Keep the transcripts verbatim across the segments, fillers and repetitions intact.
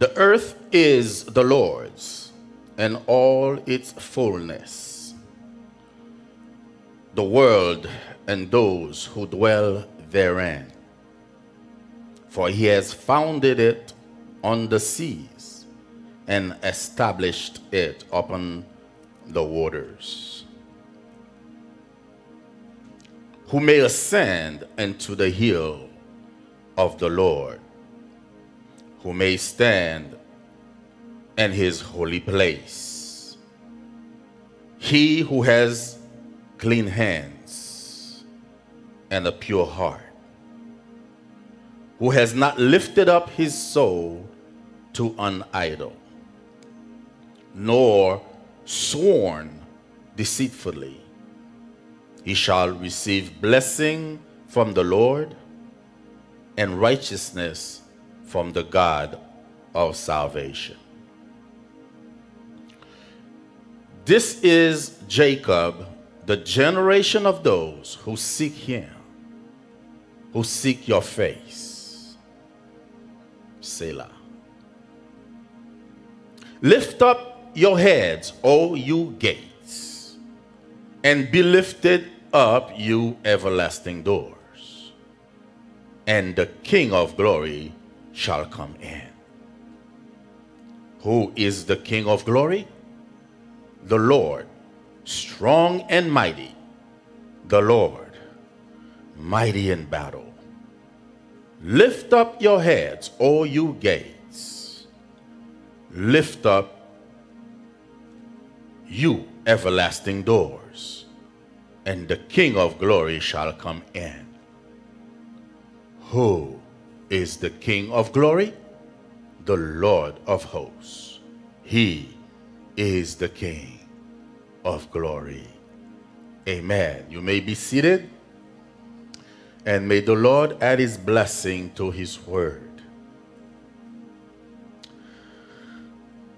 The earth is the Lord's and all its fullness, the world and those who dwell therein. For he has founded it on the seas and established it upon the waters. Who may ascend into the hill of the Lord? Who may stand in his holy place? He who has clean hands and a pure heart, who has not lifted up his soul to an idol, nor sworn deceitfully, he shall receive blessing from the Lord and righteousness from the God of salvation. This is Jacob, the generation of those who seek him, who seek your face. Selah. Lift up your heads, O you gates, and be lifted up, you everlasting doors, and the King of glory shall come in. Who is the King of glory? The Lord, strong and mighty, the Lord, mighty in battle. Lift up your heads, O you gates. Lift up, you everlasting doors, and the King of glory shall come in. Who is the King of glory? The Lord of hosts. He is the King of glory. Amen. You may be seated, and may the Lord add his blessing to his word.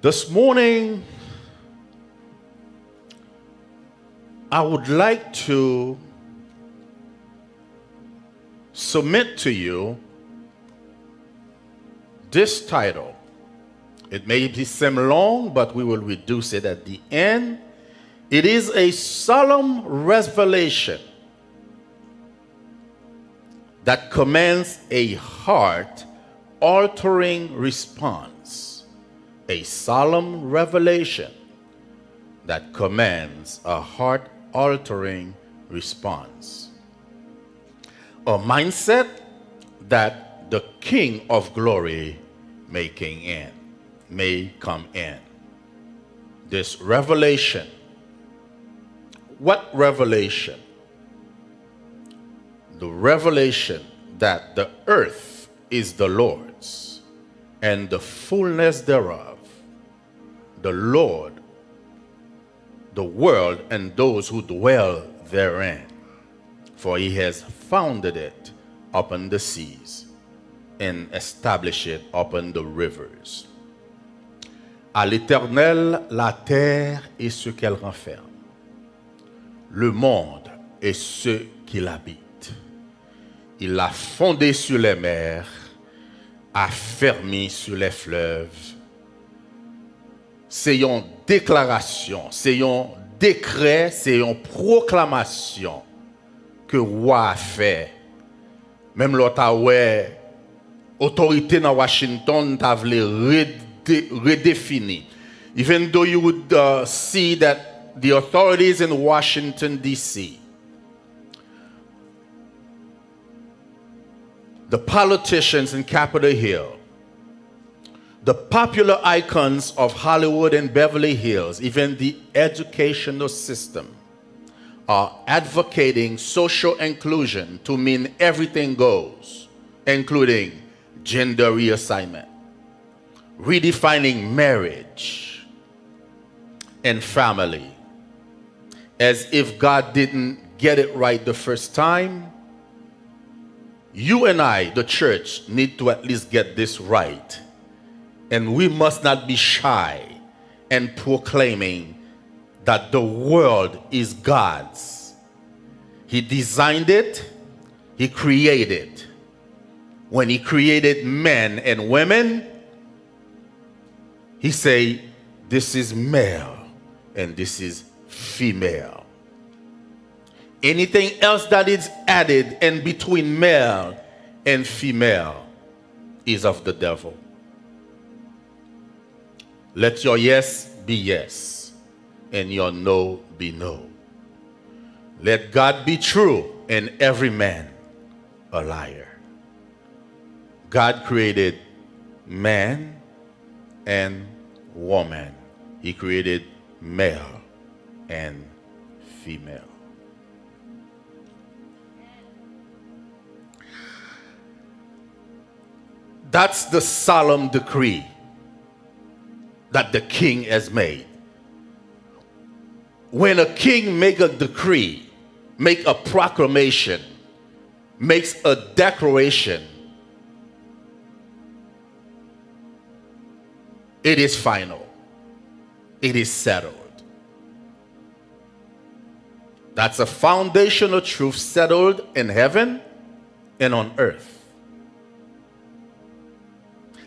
This morning, I would like to submit to you this title. It may seem long, but we will reduce it at the end. It is a solemn revelation that commands a heart-altering response. A solemn revelation that commands a heart-altering response. A mindset that the King of glory making in, may come in. This revelation. What revelation? The revelation that the earth is the Lord's and the fullness thereof, the Lord, the world and those who dwell therein, for he has founded it upon the seas and establish it upon the rivers. À l'Éternel, la terre et ce qu'elle renferme, le monde et ceux qui l'habitent. Il l'a fondée sur les mers, affermie sur les fleuves. C'est une déclaration, c'est un décret, c'est une proclamation que roi a fait. Même l'Ottawa, autorité dans Washington have redefini. Even though you would uh, see that the authorities in Washington, D C, the politicians in Capitol Hill, the popular icons of Hollywood and Beverly Hills, even the educational system, are advocating social inclusion to mean everything goes, including gender reassignment, redefining marriage and family, as if God didn't get it right the first time. You and I, the church, need to at least get this right, and we must not be shy in proclaiming that the world is God's. He designed it, he created it. When he created men and women, He said, this is male and this is female. Anything else that is added in between male and female is of the devil. Let your yes be yes and your no be no. Let God be true and every man a liar. God created man and woman. He created male and female. That's the solemn decree that the king has made. When a king makes a decree, makes a proclamation, makes a declaration, it is final. It is settled. That's a foundational truth settled in heaven and on earth.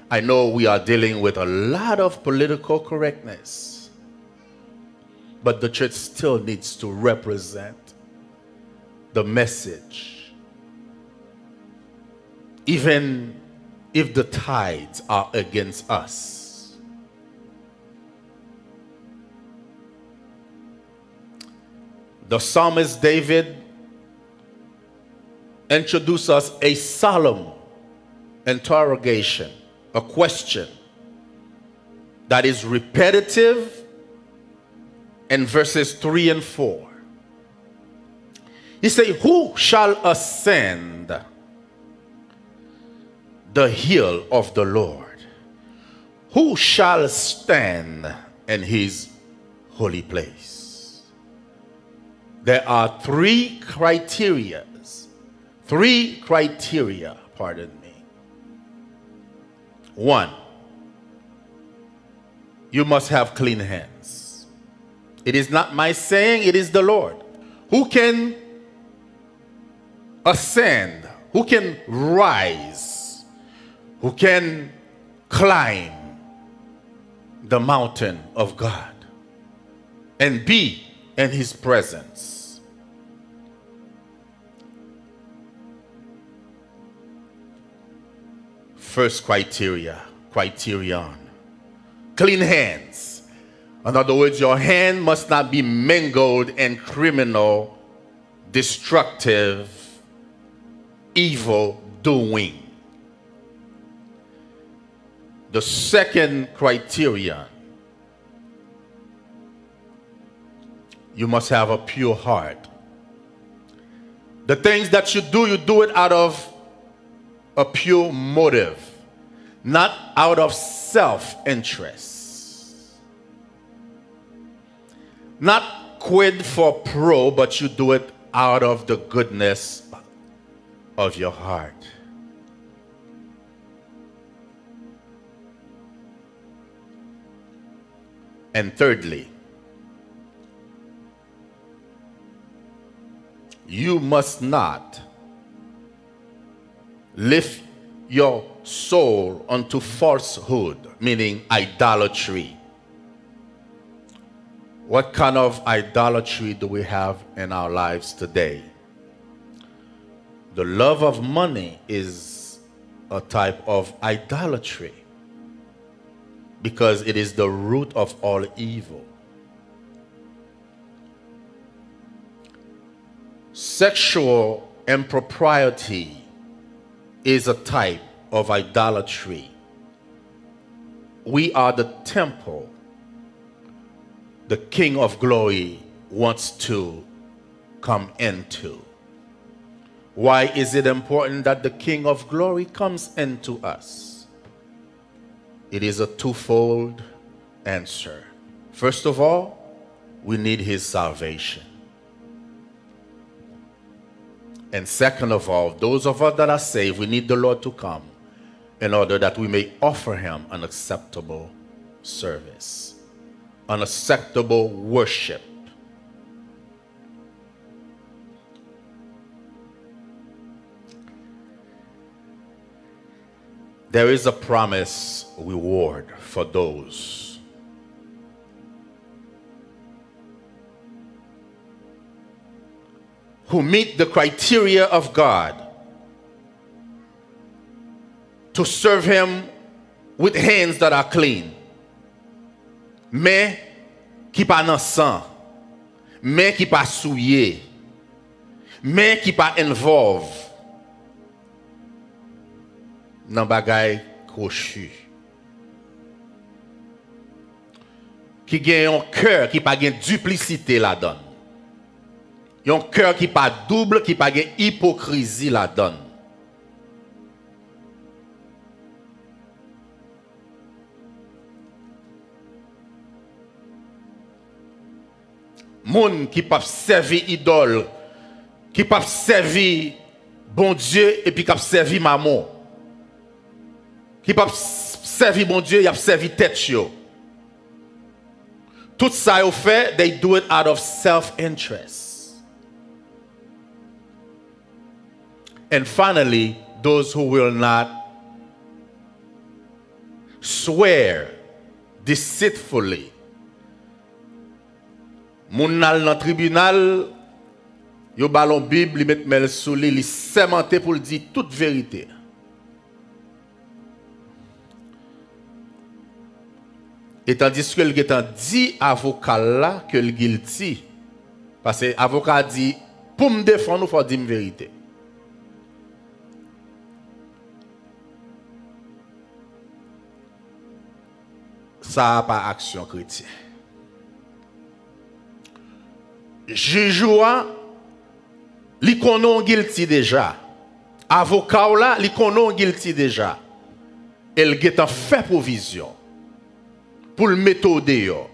I know we are dealing with a lot of political correctness, but the church still needs to represent the message. Even if the tides are against us, the psalmist David introduced us a solemn interrogation, a question that is repetitive in verses three and four. He said, who shall ascend the hill of the Lord? Who shall stand in his holy place? There are three criteria, three criteria, pardon me. One, you must have clean hands. It is not my saying, it is the Lord. Who can ascend? Who can rise? Who can climb the mountain of God and be in his presence? First criteria, criterion, clean hands. In other words, your hand must not be mingled in criminal, destructive, evil doing. The second criterion, you must have a pure heart. The things that you do, you do it out of a pure motive, not out of self-interest. Not quid for pro, but you do it out of the goodness of your heart. And thirdly, you must not lift your soul unto falsehood, meaning idolatry. What kind of idolatry do we have in our lives today? The love of money is a type of idolatry because it is the root of all evil. Sexual impropriety is a type of idolatry. We are the temple the King of Glory wants to come into. Why is it important that the King of Glory comes into us? It is a twofold answer. First of all, we need his salvation. And second of all, those of us that are saved, we need the Lord to come in order that we may offer him an acceptable service, an acceptable worship. There is a promise reward for those who meet the criteria of God to serve Him with hands that are clean, mais qui pas dans sang, mais qui pas souillé, mais qui pas involved dans bagay crochu, qui gen yon cœur qui pa gen duplicité la donne, yon cœur qui pa double, qui pa gen hypocrisie la donne. Moun qui pa servi idole, qui pa servi bon Dieu et puis qui pa servi maman. Qui pas servi bon Dieu, il a servi tête yo. Tout ça yo fait, they do it out of self-interest. And finally, those who will not swear deceitfully. Moun nan nan tribunal, yo balon Bible, li met mel sou li, li semente pour dire toute vérité. Et tandis que le gars dit avocat là que le guilty, parce que avocat dit pour me défendre nous faut dire la vérité. Ça a pas action chrétienne. Jujoua, li konon guilty déjà. Avocat là li konon guilty déjà. Et le gars fait provision pour le mettre au dehors.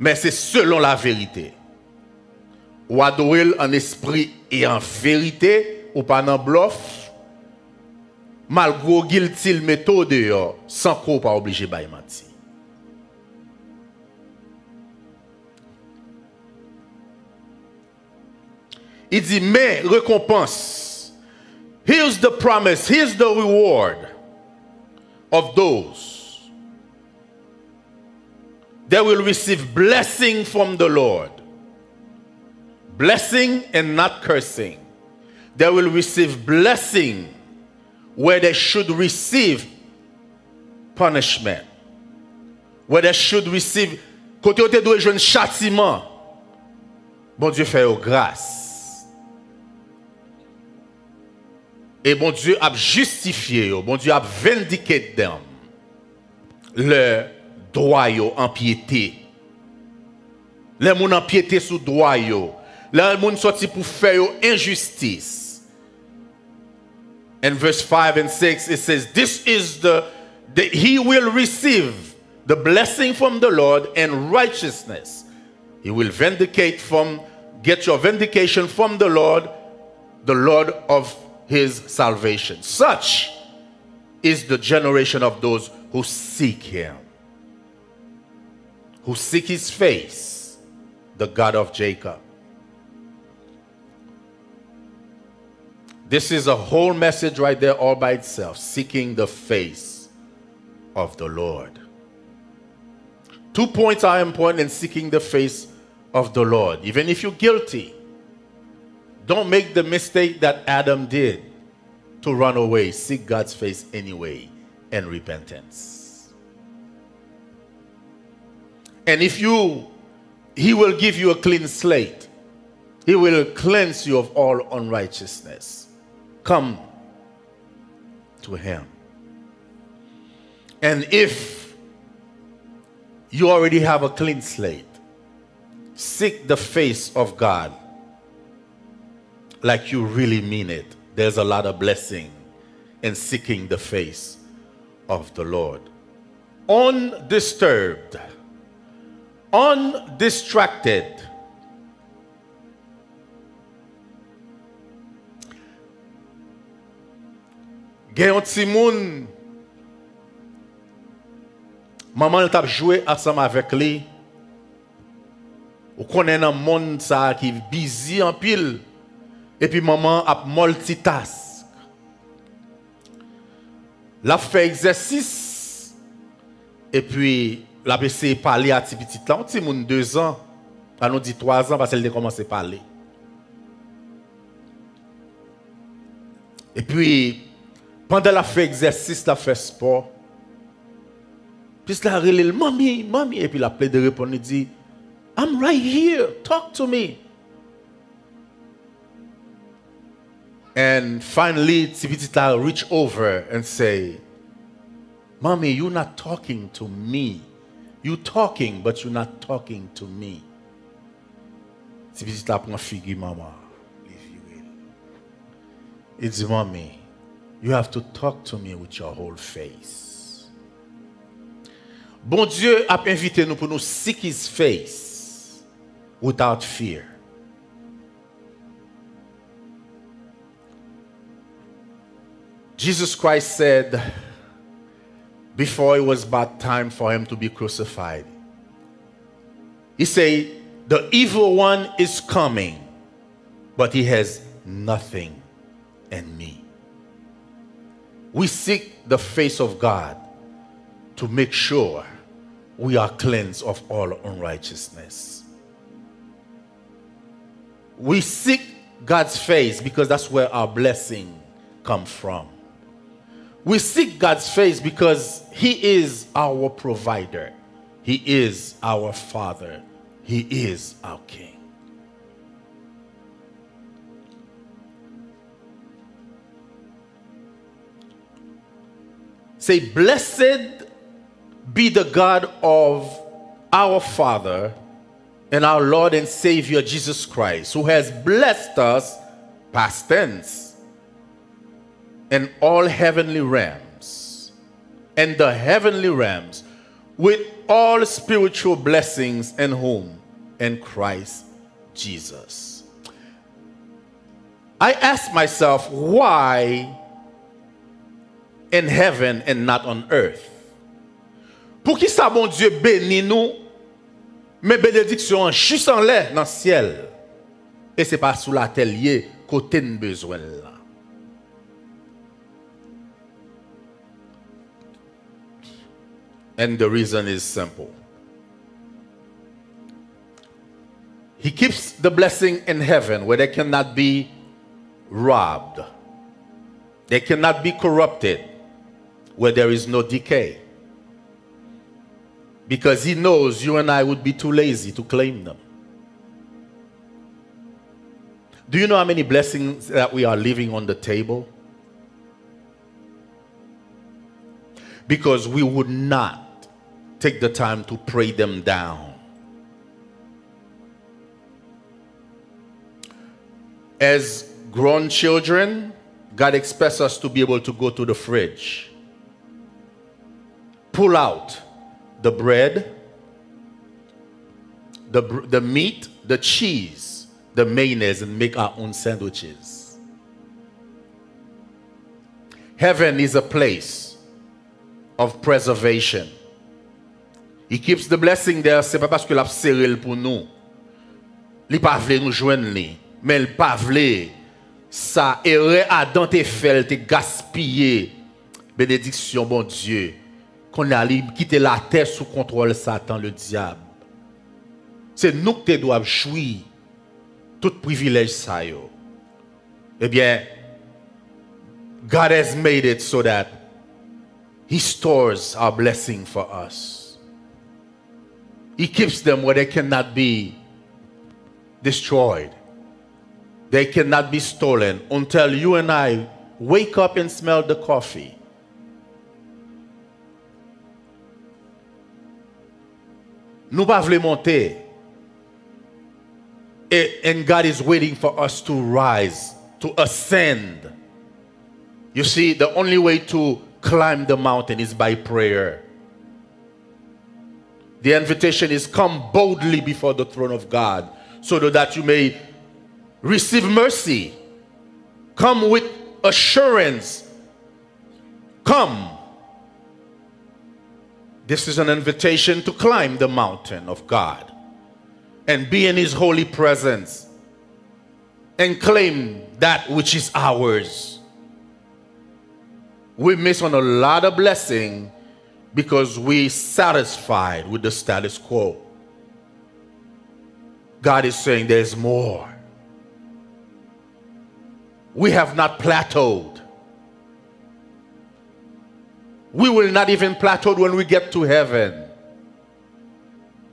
Mais c'est selon la vérité. Ou adorer en esprit et en vérité, ou pas en bluff, malgré guilty le mettre au dehors, sans qu'on pas obligé de mentir. Il dit, mais récompense. Here's the promise, here's the reward of those. They will receive blessing from the Lord. Blessing and not cursing. They will receive blessing where they should receive punishment. Where they should receive... Côté où tu dois jouer un châtiment, bon Dieu fait aux grâce. Et bon Dieu a justifié, bon Dieu a vindiqué them. Le droit yo en piété. Les moun en piété sous droit yo. Les moun sorti pour faire yo injustice. And verse five and six it says this is the, the he will receive the blessing from the Lord and righteousness. He will vindicate from get your vindication from the Lord, the Lord of his salvation. Such is the generation of those who seek him. Who seek his face, the God of Jacob. This is a whole message right there all by itself. Seeking the face of the Lord. Two points are important in seeking the face of the Lord. Even if you're guilty, don't make the mistake that Adam did to run away. Seek God's face anyway and repentance. And if you, he will give you a clean slate. He will cleanse you of all unrighteousness. Come to him. And if you already have a clean slate, seek the face of God like you really mean it. There's a lot of blessing in seeking the face of the Lord. Undisturbed. Undistracted. Gen yon ti moun, maman l tap jwe ansam avèk li. Ou konnen nan moun sa ki bizi an pil, epi maman ap multitask. l'a fait exercice et puis l'a essayé de parler à petit petit là, on dit moun deux ans, on nous dit trois ans parce qu'elle a commencé à parler. Et puis pendant l'a fait exercice, l'a fait sport. Puis la relève, mami, mami, et puis la plaide de répondre, il dit, I'm right here, talk to me. And finally, Tivitita reach over and say, Mommy, you're not talking to me. You're talking, but you're not talking to me. Tivitita prend figure, Mama, if you will. It's Mommy, you have to talk to me with your whole face. Bon Dieu a invité nous pour nous seek his face without fear. Jesus Christ said, before it was about time for him to be crucified, he said, the evil one is coming, but he has nothing in me. We seek the face of God to make sure we are cleansed of all unrighteousness. We seek God's face because that's where our blessing comes from. We seek God's face because he is our provider. He is our Father. He is our King. Say, blessed be the God of our Father and our Lord and Savior Jesus Christ, who has blessed us, past tense, and all heavenly realms, and the heavenly realms, with all spiritual blessings in whom? In Christ Jesus. I ask myself, why in heaven and not on earth? Pour qui ça, bon Dieu, bénit nous, mes bénédictions juste en l'air dans le ciel, et c'est pas sous la terre liée côté de besoin là. And the reason is simple. He keeps the blessing in heaven where they cannot be robbed. They cannot be corrupted, where there is no decay. Because he knows you and I would be too lazy to claim them. Do you know how many blessings that we are leaving on the table? Because we would not take the time to pray them down. As grown children, God expects us to be able to go to the fridge, pull out the bread, the, the meat, the cheese, the mayonnaise, and make our own sandwiches. Heaven is a place of preservation. He keeps the blessing there. C'est pas parce que l'a serré pour nous. Li pa vle nous joindre li, mais il pa vle ça errer à dante fel te gaspiller bénédiction bon Dieu. Qu'on a li quitter la terre sous contrôle Satan le diable. C'est nous qui te doivent jouir tout privilège ça yo. Eh bien, God has made it so that he stores our blessing for us. He keeps them where they cannot be destroyed. They cannot be stolen until you and I wake up and smell the coffee. Nous pa vle monter. And God is waiting for us to rise, to ascend. You see, the only way to climb the mountain is by prayer. The invitation is, come boldly before the throne of God so that you may receive mercy. Come with assurance. Come. This is an invitation to climb the mountain of God and be in his holy presence and claim that which is ours. we miss on a lot of blessing because we satisfied with the status quo. God is saying there's more. We have not plateaued. We will not even plateau when we get to heaven.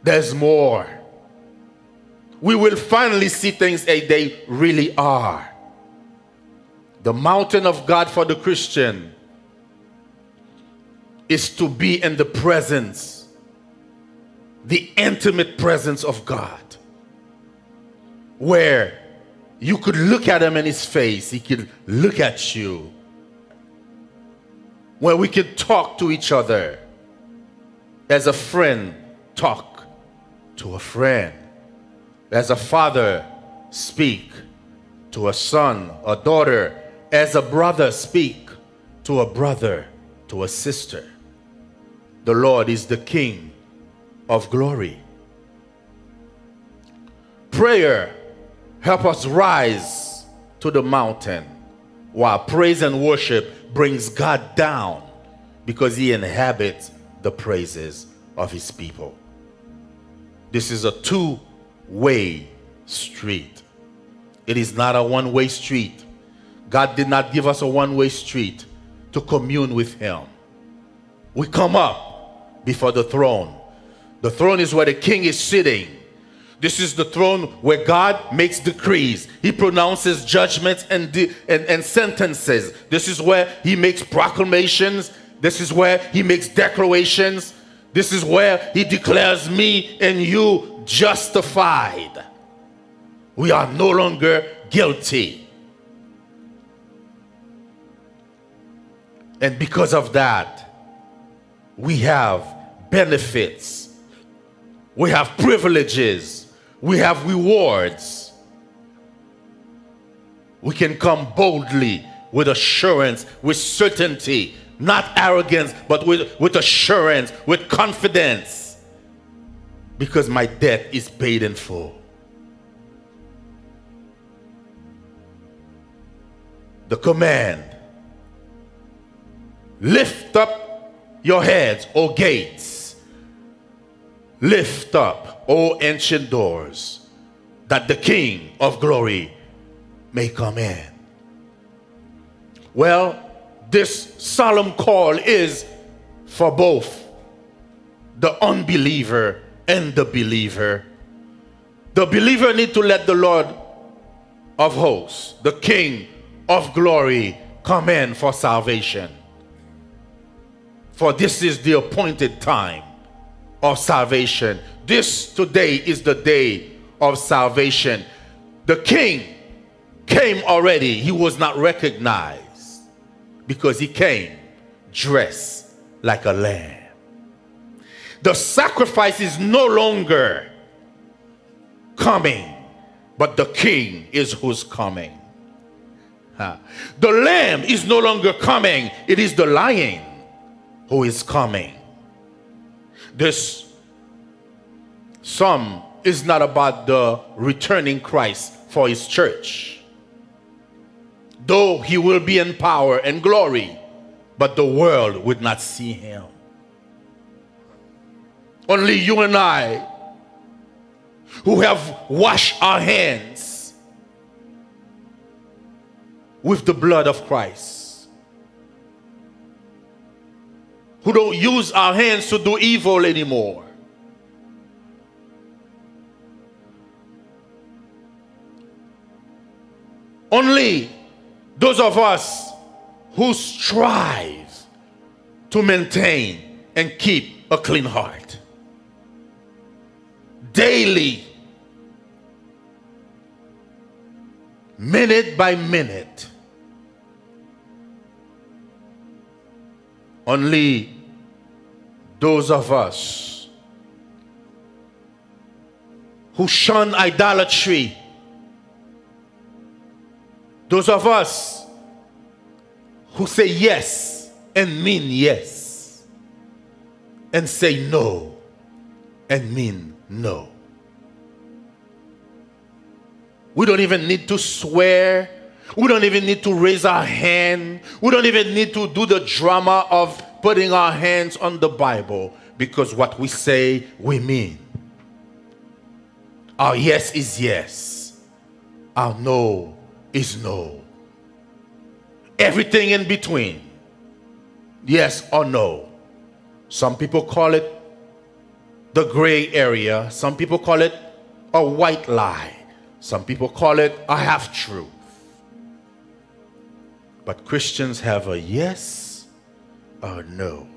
There's more. We will finally see things as they really are. The mountain of God for the Christian is to be in the presence, the intimate presence of God, where you could look at him in his face, he could look at you, where we could talk to each other as a friend talk to a friend, as a father speak to a son or daughter, as a brother speak to a brother, to a sister. The Lord is the King of glory. Prayer help us rise to the mountain, while praise and worship brings God down because he inhabits the praises of his people. This is a two-way street. It is not a one-way street. God did not give us a one-way street to commune with him. We come up before the throne. The throne is where the king is sitting. This is the throne where God makes decrees. He pronounces judgments and, and, and sentences. This is where he makes proclamations. This is where he makes declarations. This is where he declares me and you justified. We are no longer guilty. And because of that, we have benefits. We have privileges. We have rewards. We can come boldly with assurance, with certainty, not arrogance, but with, with assurance, with confidence, because my debt is paid in full. The command, lift up your heads, O gates, lift up, O ancient doors, that the King of glory may come in. Well, this solemn call is for both the unbeliever and the believer. The believer needs to let the Lord of hosts, the King of glory, come in for salvation. For this is the appointed time of salvation. This today is the day of salvation. The king came already. He was not recognized because he came dressed like a lamb. The sacrifice is no longer coming, but the king is who's coming. Huh. The lamb is no longer coming. It is the lion who is coming. This psalm is not about the returning Christ for his church, though he will be in power and glory, but the world would not see him. Only you and I, who have washed our hands with the blood of Christ, who don't use our hands to do evil anymore, only those of us who strive to maintain and keep a clean heart daily, minute by minute, only those of us who shun idolatry, those of us who say yes and mean yes, and say no and mean no. We don't even need to swear. We don't even need to raise our hand. We don't even need to do the drama of putting our hands on the Bible, because what we say, we mean. Our yes is yes. Our no is no. Everything in between. Yes or no. Some people call it the gray area. Some people call it a white lie. Some people call it a half-truth. But Christians have a yes or no.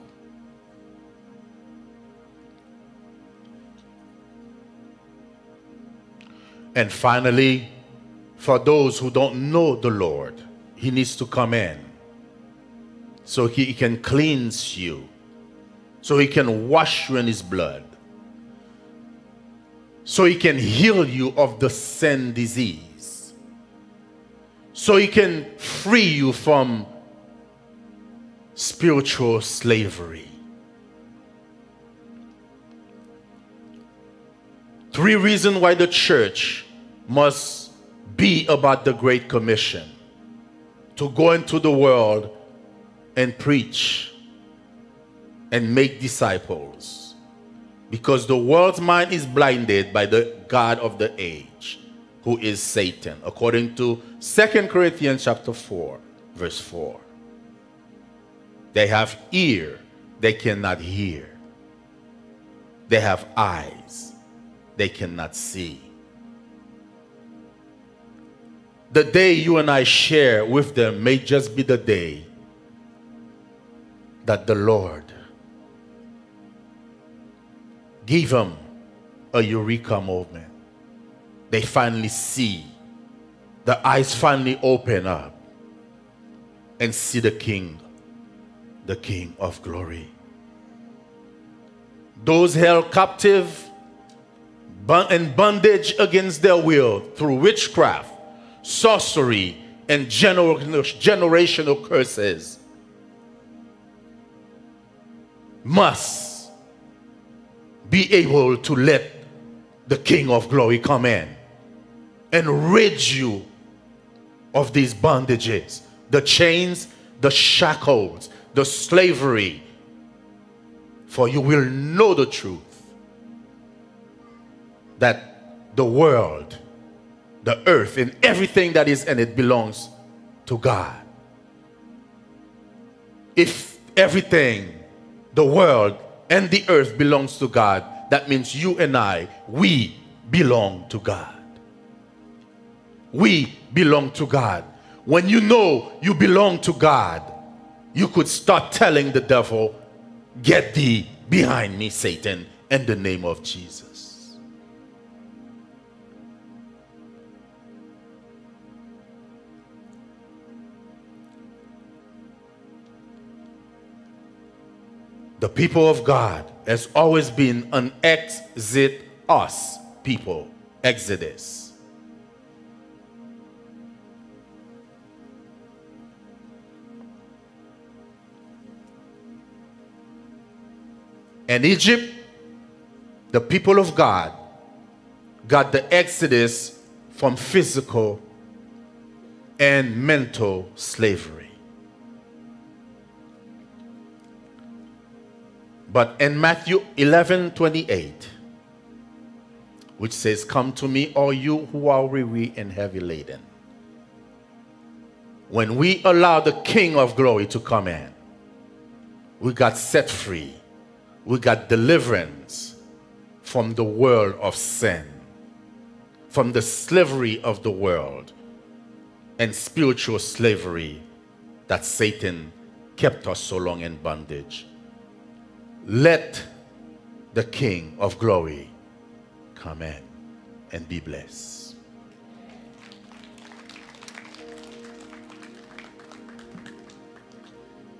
And finally, for those who don't know the Lord, he needs to come in so he can cleanse you, so he can wash you in his blood, so he can heal you of the sin disease, so he can free you from spiritual slavery. Three reasons why the church must be about the Great Commission: to go into the world and preach and make disciples, because the world's mind is blinded by the god of the age, who is Satan, according to Second Corinthians chapter four verse four. They have ear, they cannot hear. They have eyes, they cannot see. The day you and I share with them may just be the day that the Lord gave them a eureka moment. They finally see. The eyes finally open up and see the King, the King of glory. Those held captive and bondage against their will through witchcraft, sorcery, and gener generational curses must be able to let the King of glory come in and rid you of these bondages, the chains, the shackles, the slavery. For you will know the truth, that the world, the earth, and everything that is in it belongs to God. If everything, the world and the earth, belongs to God, that means you and I, we belong to God. We belong to God. When you know you belong to God, you could start telling the devil, "Get thee behind me, Satan, in the name of Jesus." The people of God has always been an exit us people. Exodus. In Egypt, the people of God got the exodus from physical and mental slavery. But in Matthew eleven twenty-eight, which says, "Come to me, all you who are weary and heavy laden." When we allow the King of glory to come in, we got set free. We got deliverance from the world of sin, from the slavery of the world and spiritual slavery that Satan kept us so long in bondage. Let the King of glory come in and be blessed.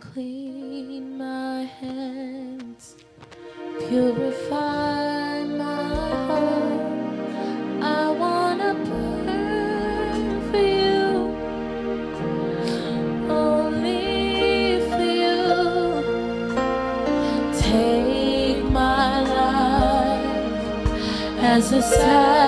Clean my hands, purify my heart. I want to burn for you, only for you. Take my life as a sign.